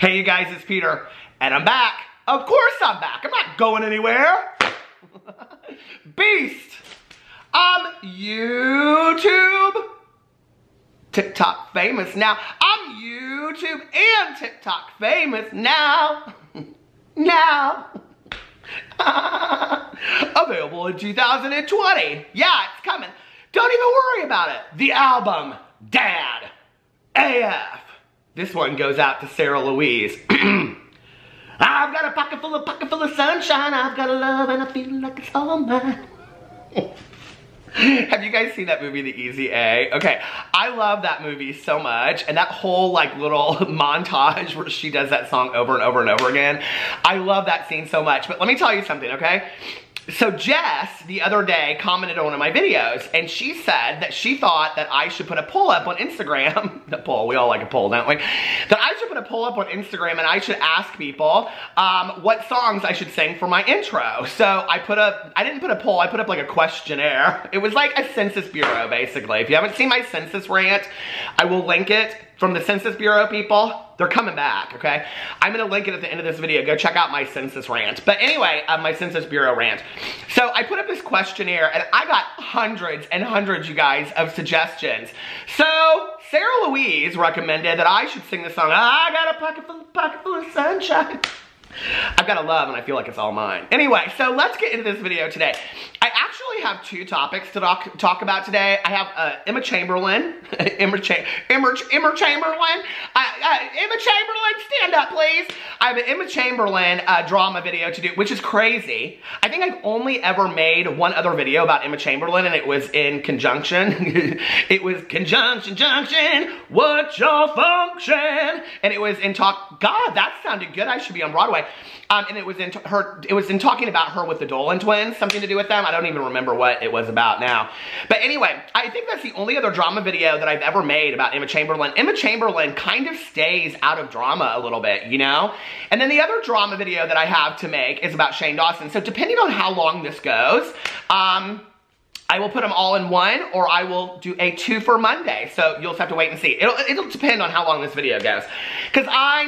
Hey you guys, it's Peter, and I'm back. Of course I'm back. I'm not going anywhere. Beast. YouTube. TikTok famous now. I'm YouTube and TikTok famous now. Available in 2020. Yeah, it's coming. Don't even worry about it. The album, Dad AF. This one goes out to Sarah Louise. I've got a pocket full of sunshine. I've got a love and I feel like it's all mine. Have you guys seen that movie, The Easy A? Okay, I love that movie so much, and that whole like little montage where she does that song over and over and over again. I love that scene so much, but let me tell you something, okay? So Jess, the other day, commented on one of my videos, and she said that she thought that I should put a poll up on Instagram. The poll, we all like a poll, don't we? That I should put a poll up on Instagram, and I should ask people what songs I should sing for my intro. So I didn't put a poll, I put up like a questionnaire. It was like a Census Bureau, basically. If you haven't seen my census rant, I will link it from the Census Bureau people. They're coming back, okay? I'm gonna link it at the end of this video. Go check out my census rant. But anyway, my Census Bureau rant. So I put up this questionnaire and I got hundreds and hundreds, you guys, of suggestions. So Sarah Louise recommended that I should sing the song, I got a pocket full of sunshine. I've got a love and I feel like it's all mine. Anyway, so let's get into this video today. I actually have two topics to talk about today. I have Emma Chamberlain. Emma Chamberlain, stand up please. I have an Emma Chamberlain drama video to do, which is crazy. I think I've only ever made one other video about Emma Chamberlain, and it was in conjunction. It was conjunction, what's your function? And it was in talk, God, that sounded good. I should be on Broadway. And it was in talking about her with the Dolan Twins, something to do with them. I don't even remember what it was about now. But anyway, I think that's the only other drama video that I've ever made about Emma Chamberlain. Emma Chamberlain kind of stays out of drama a little bit, you know? And then the other drama video that I have to make is about Shane Dawson. So depending on how long this goes, I will put them all in one, or I will do a two for Monday. So you'll just have to wait and see. It'll depend on how long this video goes. Because I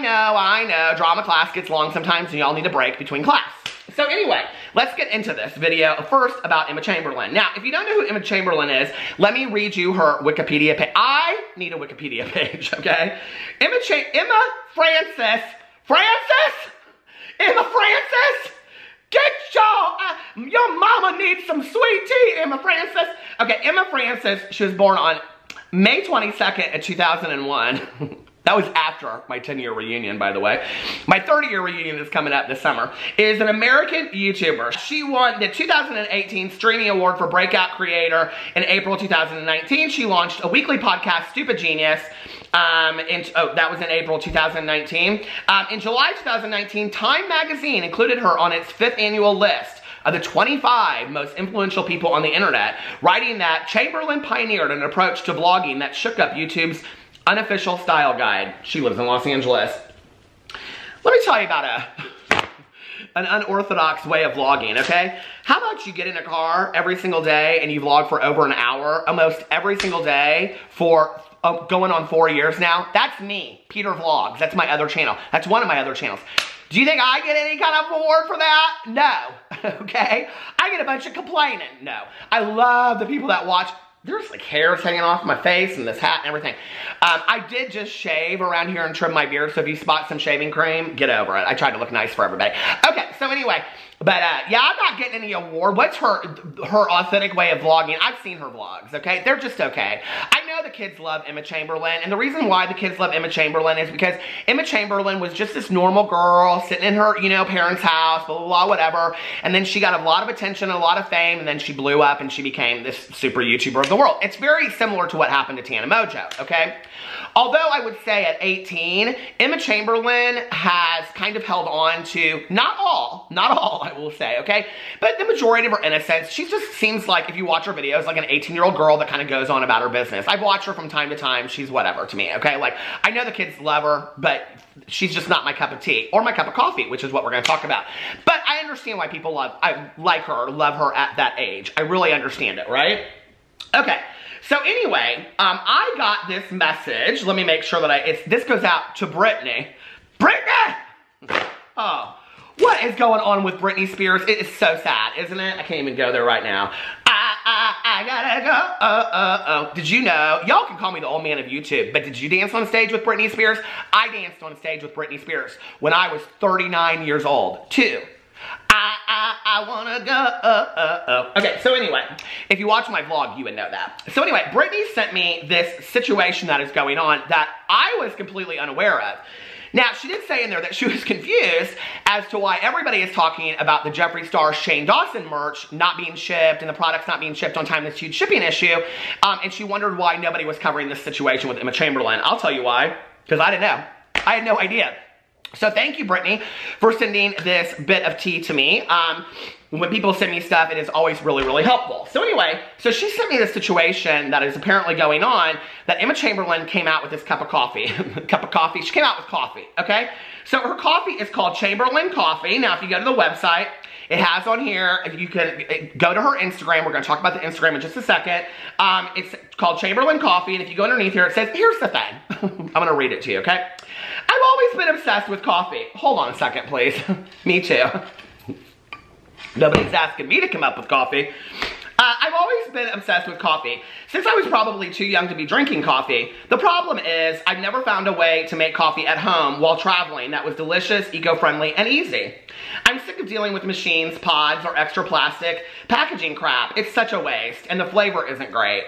know, drama class gets long sometimes and y'all need a break between class. So anyway, let's get into this video first about Emma Chamberlain. Now, if you don't know who Emma Chamberlain is, let me read you her Wikipedia page. I need a Wikipedia page, okay? Emma Frances? Get your mama needs some sweet tea, Emma Frances. Okay, Emma Frances, she was born on May 22nd of 2001. That was after my 10-year reunion, by the way. My 30-year reunion is coming up this summer. Is an American YouTuber. She won the 2018 Streaming Award for Breakout Creator in April 2019. She launched a weekly podcast, Stupid Genius. That was in April 2019. In July 2019, Time Magazine included her on its 5th annual list of the 25 most influential people on the internet, writing that Chamberlain pioneered an approach to blogging that shook up YouTube's unofficial style guide. She lives in Los Angeles. Let me tell you about an unorthodox way of vlogging, okay? How about you get in a car every single day and you vlog for over an hour, almost every single day for going on 4 years now? That's me, Peter Vlogs. That's my other channel. That's one of my other channels. Do you think I get any kind of reward for that? No, okay? I get a bunch of complaining. No, I love the people that watch. There's like hairs hanging off my face and this hat and everything. I did just shave around here and trim my beard, so if you spot some shaving cream, get over it. I tried to look nice for everybody. Okay, so anyway, but yeah, I'm not getting any award. What's her authentic way of vlogging? I've seen her vlogs, okay? They're just okay. I know the kids love Emma Chamberlain, and the reason why the kids love Emma Chamberlain is because Emma Chamberlain was just this normal girl sitting in her, you know, parents' house, blah, blah, blah, whatever, and then she got a lot of attention, a lot of fame, and then she blew up and she became this super YouTuber of the world. It's very similar to what happened to Tana Mongeau, okay? Although I would say at 18, Emma Chamberlain has kind of held on to, not all I will say, okay? But the majority of her innocence. She just seems like, if you watch her videos, like an 18-year-old girl that kind of goes on about her business. I've watched her from time to time. She's whatever to me, okay? Like, I know the kids love her, but she's just not my cup of tea or my cup of coffee, which is what we're gonna talk about. But I understand why people love her at that age. I really understand it, right? Okay. So anyway, I got this message. Let me make sure that this goes out to Britney. Britney! Oh, what is going on with Britney Spears? It is so sad, isn't it? I can't even go there right now. I gotta go, Did you know, y'all can call me the old man of YouTube, but did you dance on stage with Britney Spears? I danced on stage with Britney Spears when I was 39 years old, too. I wanna go, Okay, so anyway, if you watch my vlog, you would know that. So anyway, Britney sent me this situation that is going on that I was completely unaware of. Now, she did say in there that she was confused as to why everybody is talking about the Jeffree Star Shane Dawson merch not being shipped and the products not being shipped on time, this huge shipping issue, and she wondered why nobody was covering this situation with Emma Chamberlain. I'll tell you why, because I didn't know. I had no idea. So thank you, Britney, for sending this bit of tea to me. When people send me stuff, it is always really, really helpful. So anyway, so she sent me this situation that is apparently going on, that Emma Chamberlain came out with this cup of coffee. She came out with coffee, okay? So her coffee is called Chamberlain Coffee. Now, if you go to the website, it has on here, if you can go to her Instagram, we're gonna talk about the Instagram in just a second. It's called Chamberlain Coffee, and if you go underneath here, it says, here's the thing. I'm gonna read it to you, okay? I've always been obsessed with coffee. Hold on a second, please. Me too. Nobody's asking me to come up with coffee. I've always been obsessed with coffee since I was probably too young to be drinking coffee. The problem is I've never found a way to make coffee at home while traveling that was delicious, eco-friendly, and easy. I'm sick of dealing with machines, pods, or extra plastic packaging crap. It's such a waste, and the flavor isn't great.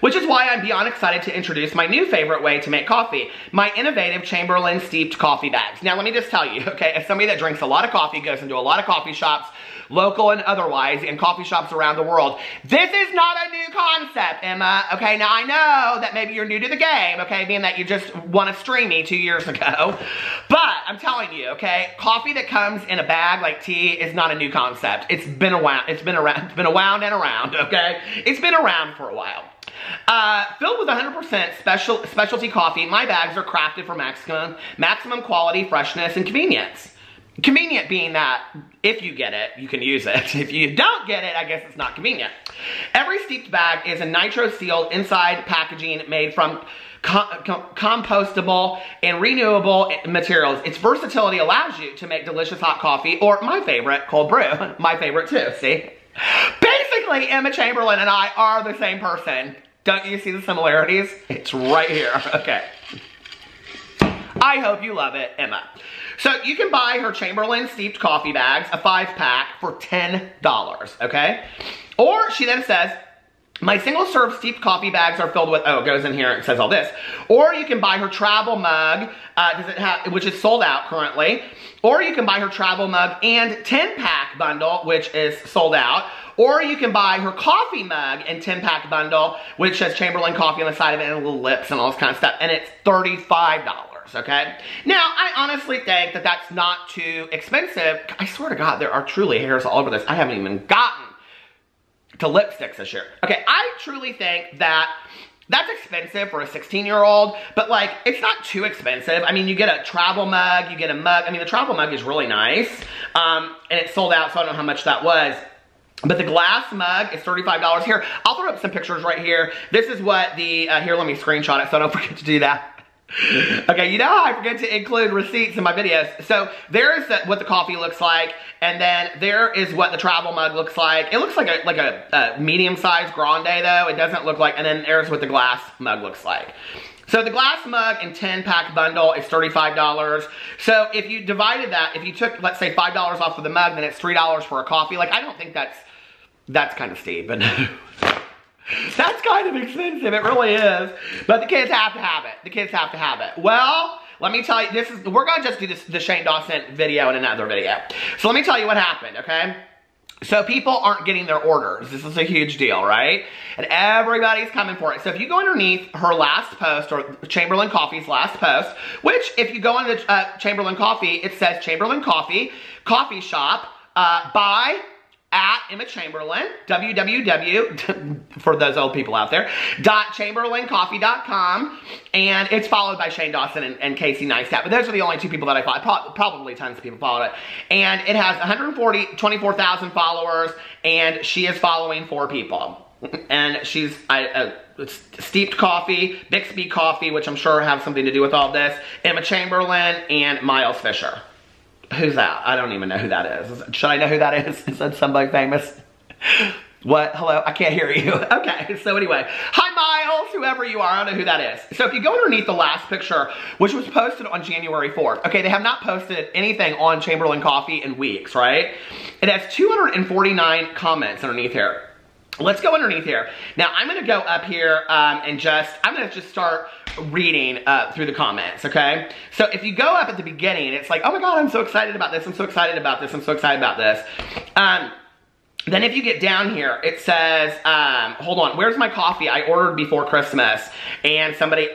Which is why I'm beyond excited to introduce my new favorite way to make coffee, my innovative Chamberlain steeped coffee bags. Now, let me just tell you, okay, as somebody that drinks a lot of coffee, goes into a lot of coffee shops, local and otherwise, and coffee shops around the world, this is not a new concept, Emma, okay? Now, I know that maybe you're new to the game, okay, being that you just won a streamy 2 years ago, but I'm telling you, okay, coffee that comes in a bag like tea is not a new concept. It's been around, okay? It's been around for a while. Filled with 100% specialty coffee, my bags are crafted for maximum quality, freshness, and convenience. Convenient being that if you get it, you can use it. If you don't get it, I guess it's not convenient. Every steeped bag is a nitro-sealed inside packaging made from compostable and renewable materials. Its versatility allows you to make delicious hot coffee or, my favorite, cold brew. My favorite too, see? Basically, Emma Chamberlain and I are the same person. Don't you see the similarities? It's right here, okay. I hope you love it, Emma. So you can buy her Chamberlain steeped coffee bags, a 5-pack, for $10, okay? Or she then says, my single-serve steeped coffee bags are filled with, oh, it goes in here and says all this. Or you can buy her travel mug, which is sold out currently. Or you can buy her travel mug and 10-pack bundle, which is sold out. Or you can buy her coffee mug and 10-pack bundle, which says Chamberlain Coffee on the side of it and little lips and all this kind of stuff. And it's $35. Okay? Now, I honestly think that that's not too expensive. I swear to God, there are truly hairs all over this. I haven't even gotten to lipsticks this year. Okay, I truly think that that's expensive for a 16-year-old, but, like, it's not too expensive. I mean, you get a travel mug, you get a mug. I mean, the travel mug is really nice, and it's sold out, so I don't know how much that was. But the glass mug is $35 here. I'll throw up some pictures right here. This is what the, here, let me screenshot it so I don't forget to do that. Okay, you know how I forget to include receipts in my videos. So there is what the coffee looks like, and then there is what the travel mug looks like. It looks like a medium-sized grande, though. It doesn't look like, and then there's what the glass mug looks like. So the glass mug and 10-pack bundle is $35. So if you divided that, if you took, let's say, $5 off of the mug, then it's $3 for a coffee. Like, I don't think that's kind of steep, but that's kind of expensive, it really is. But the kids have to have it. The kids have to have it. Well, let me tell you, this is, we're gonna just do this, the Shane Dawson video in another video. So let me tell you what happened, okay? So people aren't getting their orders. This is a huge deal, right? And everybody's coming for it. So if you go underneath her last post, or Chamberlain Coffee's last post, which if you go into Chamberlain Coffee, it says Chamberlain Coffee, coffee shop, buy, at Emma Chamberlain, www, for those old people out there, .chamberlaincoffee.com, and it's followed by Shane Dawson and Casey Neistat. But those are the only two people that I follow. Probably tons of people followed it. And it has 124,000 followers, and she is following 4 people. And she's steeped coffee, Bixby coffee, which I'm sure have something to do with all this, Emma Chamberlain, and Miles Fisher. Who's that? I don't even know who that is. Should I know who that is? Is that somebody famous? What? Hello? I can't hear you. Okay, so anyway. Hi, Miles, whoever you are. I don't know who that is. So if you go underneath the last picture, which was posted on January 4th. Okay, they have not posted anything on Chamberlain Coffee in weeks, right? It has 249 comments underneath here. Let's go underneath here. Now, I'm going to go up here and I'm going to just start reading through the comments, okay? So if you go up at the beginning, it's like, oh my God, I'm so excited about this. I'm so excited about this. I'm so excited about this. Then if you get down here, it says, hold on, where's my coffee I ordered before Christmas? And somebody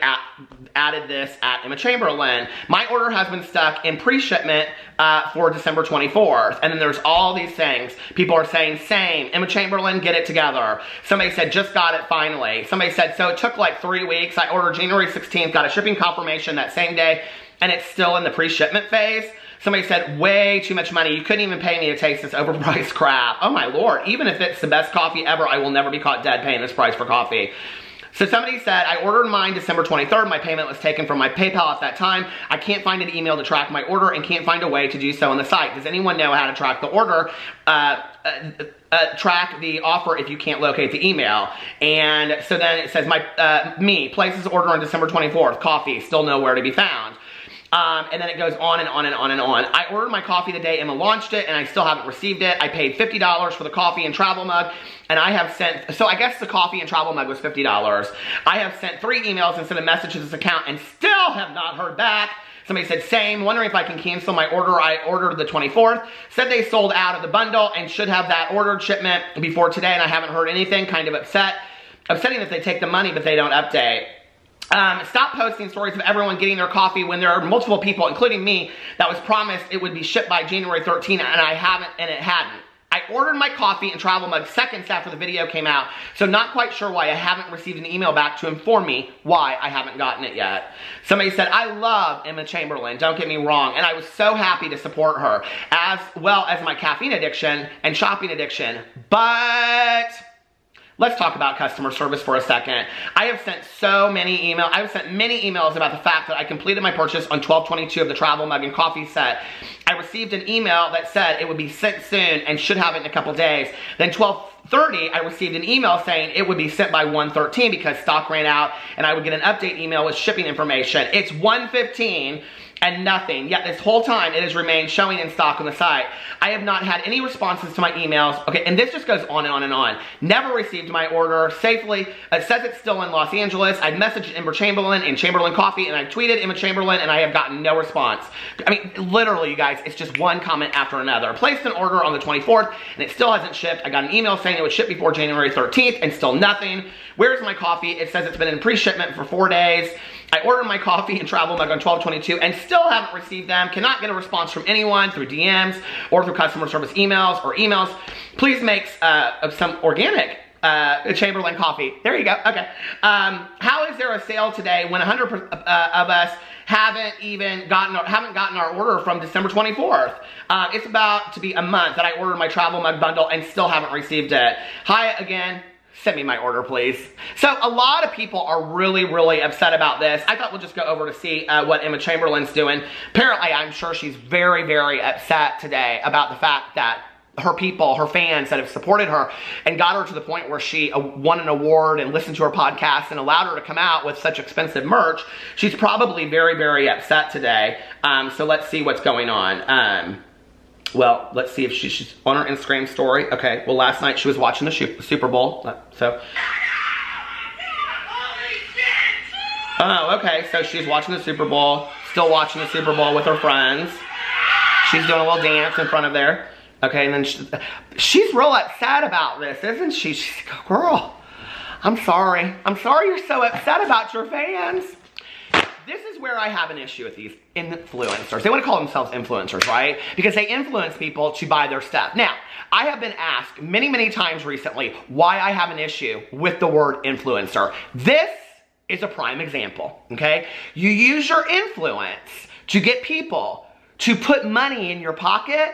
added this at Emma Chamberlain. My order has been stuck in pre-shipment for December 24th. And then there's all these things. People are saying, same, Emma Chamberlain, get it together. Somebody said, just got it finally. Somebody said, so it took like 3 weeks. I ordered January 16th, got a shipping confirmation that same day, and it's still in the pre-shipment phase. Somebody said, way too much money. You couldn't even pay me to taste this overpriced crap. Oh my Lord, even if it's the best coffee ever, I will never be caught dead paying this price for coffee. So somebody said, I ordered mine December 23rd. My payment was taken from my PayPal at that time. I can't find an email to track my order and can't find a way to do so on the site. Does anyone know how to track the order? Track the offer if you can't locate the email. And so then it says, me, places order on December 24th. Coffee, still nowhere to be found. And then it goes on and on and on and on. I ordered my coffee the day Emma launched it, and I still haven't received it. I paid $50 for the coffee and travel mug, and I have sent... So I guess the coffee and travel mug was $50. I have sent 3 emails and sent a message to this account and still have not heard back. Somebody said, same, wondering if I can cancel my order. I ordered the 24th. Said they sold out of the bundle and should have that ordered shipment before today, and I haven't heard anything. Kind of upset. Upsetting that they take the money, but they don't update. Stop posting stories of everyone getting their coffee when there are multiple people, including me, that was promised it would be shipped by January 13th, and I haven't, and it hadn't. I ordered my coffee and travel mug seconds after the video came out, so not quite sure why I haven't received an email back to inform me why I haven't gotten it yet. Somebody said, I love Emma Chamberlain, don't get me wrong, and I was so happy to support her, as well as my caffeine addiction and shopping addiction, but... Let's talk about customer service for a second. I have sent many emails about the fact that I completed my purchase on 12/22 of the travel mug and coffee set. I received an email that said it would be sent soon and should have it in a couple days. Then 12/30, I received an email saying it would be sent by 1/13 because stock ran out and I would get an update email with shipping information. It's 1:15. And nothing. Yet this whole time it has remained showing in stock on the site. I have not had any responses to my emails. Okay, and this just goes on and on and on. Never received my order safely. It says it's still in Los Angeles. I've messaged Emma Chamberlain and Chamberlain Coffee, and I've tweeted Emma Chamberlain, and I have gotten no response. I mean, literally, you guys, it's just one comment after another. Placed an order on the 24th, and it still hasn't shipped. I got an email saying it would ship before January 13th, and still nothing. Where's my coffee? It says it's been in pre-shipment for 4 days. I ordered my coffee and travel mug on 12/22 and still haven't received them. Cannot get a response from anyone through DMs or through customer service emails or emails. Please make some organic Chamberlain coffee. There you go. Okay. How is there a sale today when 100% of us haven't gotten our order from December 24th? It's about to be a month that I ordered my travel mug bundle and still haven't received it. Hi again. Send me my order, please. So a lot of people are really, really upset about this. I thought we'll just go over to see what Emma Chamberlain's doing. Apparently, I'm sure she's very, very upset today about the fact that her people, her fans that have supported her and got her to the point where she won an award and listened to her podcast and allowed her to come out with such expensive merch. She's probably very, very upset today. So let's see what's going on. Well, let's see if she's on her Instagram story. Okay, well, last night she was watching the Super Bowl, so. Oh, okay, so she's watching the Super Bowl, still watching the Super Bowl with her friends. She's doing a little dance in front of there. Okay, and then she's real upset about this, isn't she? She's like, girl, I'm sorry. I'm sorry you're so upset about your fans. This is where I have an issue with these influencers. They want to call themselves influencers, right? Because they influence people to buy their stuff. Now, I have been asked many, many times recently why I have an issue with the word influencer. This is a prime example, okay? You use your influence to get people to put money in your pocket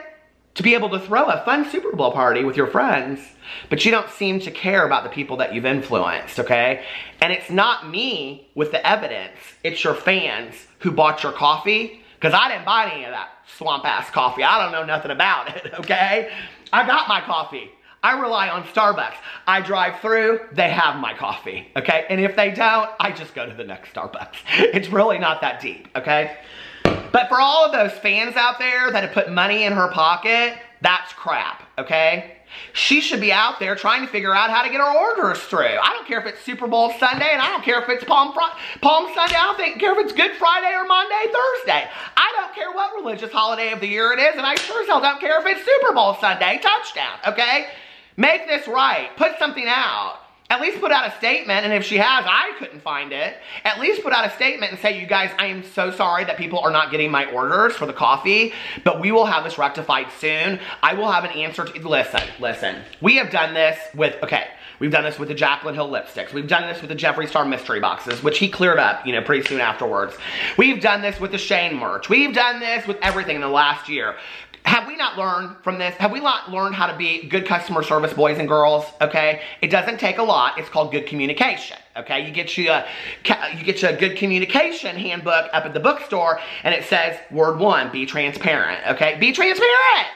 to be able to throw a fun Super Bowl party with your friends, but you don't seem to care about the people that you've influenced, okay? And it's not me with the evidence, it's your fans who bought your coffee, because I didn't buy any of that swamp-ass coffee. I don't know nothing about it, okay? I got my coffee. I rely on Starbucks. I drive through, they have my coffee, okay? And if they don't, I just go to the next Starbucks. It's really not that deep, okay? But for all of those fans out there that have put money in her pocket, that's crap, okay? She should be out there trying to figure out how to get her orders through. I don't care if it's Super Bowl Sunday, and I don't care if it's Palm Sunday. I don't care if it's Good Friday or Monday, Thursday. I don't care what religious holiday of the year it is, and I sure as hell don't care if it's Super Bowl Sunday. Touchdown, okay? Make this right. Put something out. At least put out a statement, and if she has, I couldn't find it. At least put out a statement and say, you guys, I am so sorry that people are not getting my orders for the coffee, but we will have this rectified soon. I will have an answer to, listen. We have done this with, we've done this with the Jaclyn Hill lipsticks. We've done this with the Jeffree Star mystery boxes, which he cleared up, you know, pretty soon afterwards. We've done this with the Shane merch. We've done this with everything in the last year. Have we not learned from this? Have we not learned how to be good customer service boys and girls? Okay, it doesn't take a lot. It's called good communication. Okay, you get you a good communication handbook up at the bookstore, and it says word one: be transparent. Okay, be transparent.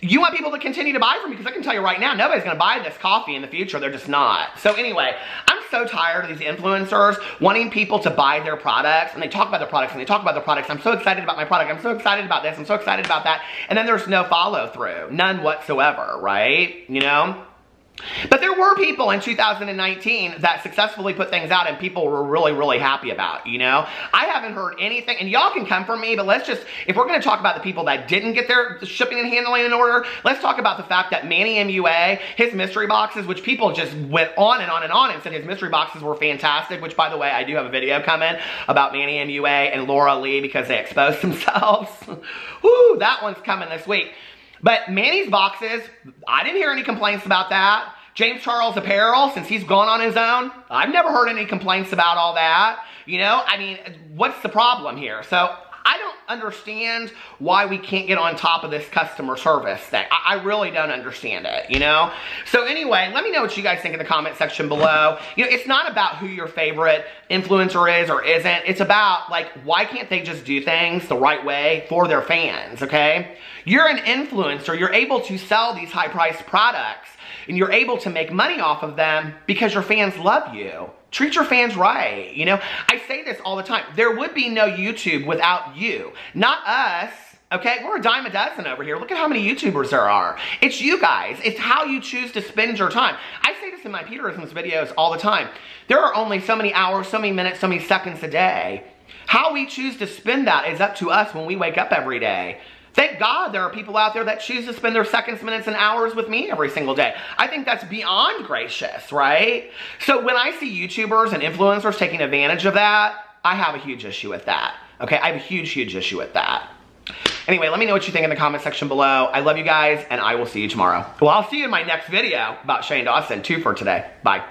You want people to continue to buy from you, because I can tell you right now, nobody's going to buy this coffee in the future. They're just not. So anyway, I'm so tired of these influencers wanting people to buy their products, and they talk about their products, and they talk about their products. I'm so excited about my product. I'm so excited about this. I'm so excited about that. And then there's no follow through. None whatsoever, right? You know? But there were people in 2019 that successfully put things out and people were really, really happy about, you know? I haven't heard anything, and y'all can come for me, but let's just, if we're going to talk about the people that didn't get their shipping and handling in order, let's talk about the fact that Manny MUA, his mystery boxes, which people just went on and on and on and said his mystery boxes were fantastic, which, by the way, I do have a video coming about Manny MUA and Laura Lee because they exposed themselves. Woo, that one's coming this week. But Manny's boxes, I didn't hear any complaints about that. James Charles apparel, since he's gone on his own, I've never heard any complaints about all that. You know, I mean, what's the problem here? So I don't understand why we can't get on top of this customer service thing. I really don't understand it, you know? So anyway, let me know what you guys think in the comment section below. You know, it's not about who your favorite influencer is or isn't. It's about, like, why can't they just do things the right way for their fans, okay? You're an influencer. You're able to sell these high-priced products, and you're able to make money off of them because your fans love you. Treat your fans right, you know? I say this all the time. There would be no YouTube without you, not us, okay? We're a dime a dozen over here. Look at how many YouTubers there are. It's you guys. It's how you choose to spend your time. I say this in my Peterisms videos all the time. There are only so many hours, so many minutes, so many seconds a day. How we choose to spend that is up to us when we wake up every day. Thank God there are people out there that choose to spend their seconds, minutes, and hours with me every single day. I think that's beyond gracious, right? So when I see YouTubers and influencers taking advantage of that, I have a huge issue with that, okay? I have a huge, huge issue with that. Anyway, let me know what you think in the comment section below. I love you guys, and I will see you tomorrow. Well, I'll see you in my next video about Shane Dawson, 2 for today. Bye.